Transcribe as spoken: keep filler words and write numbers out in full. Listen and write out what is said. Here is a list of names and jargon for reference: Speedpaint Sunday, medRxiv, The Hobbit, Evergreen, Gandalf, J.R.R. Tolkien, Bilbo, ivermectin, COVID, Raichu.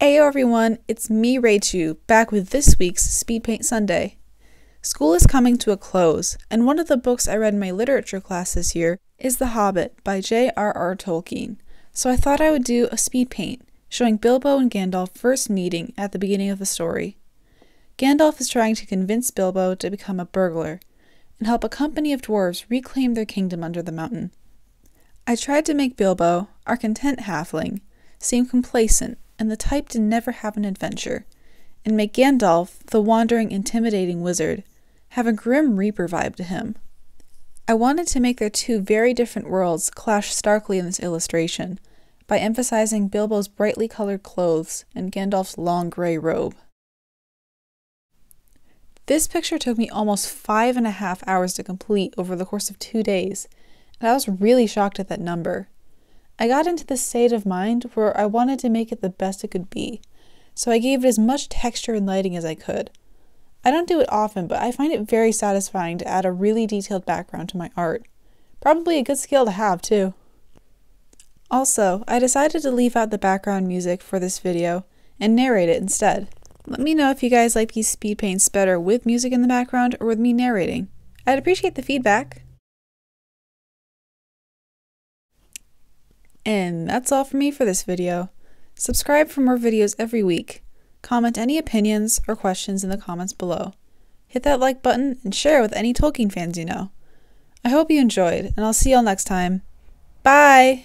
Heyo everyone, it's me Raichu, back with this week's Speed Paint Sunday. School is coming to a close, and one of the books I read in my literature class this year is The Hobbit by J R R Tolkien, so I thought I would do a speed paint, showing Bilbo and Gandalf first meeting at the beginning of the story. Gandalf is trying to convince Bilbo to become a burglar, and help a company of dwarves reclaim their kingdom under the mountain. I tried to make Bilbo, our content halfling, seem complacent, and the type to never have an adventure, and make Gandalf, the wandering, intimidating wizard, have a grim reaper vibe to him. I wanted to make their two very different worlds clash starkly in this illustration, by emphasizing Bilbo's brightly colored clothes and Gandalf's long gray robe. This picture took me almost five and a half hours to complete over the course of two days, and I was really shocked at that number. I got into this state of mind where I wanted to make it the best it could be, so I gave it as much texture and lighting as I could. I don't do it often, but I find it very satisfying to add a really detailed background to my art. Probably a good skill to have, too. Also, I decided to leave out the background music for this video and narrate it instead. Let me know if you guys like these speed paints better with music in the background or with me narrating. I'd appreciate the feedback. And that's all for me for this video. Subscribe for more videos every week. Comment any opinions or questions in the comments below. Hit that like button and share with any Tolkien fans you know. I hope you enjoyed, and I'll see y'all next time. Bye!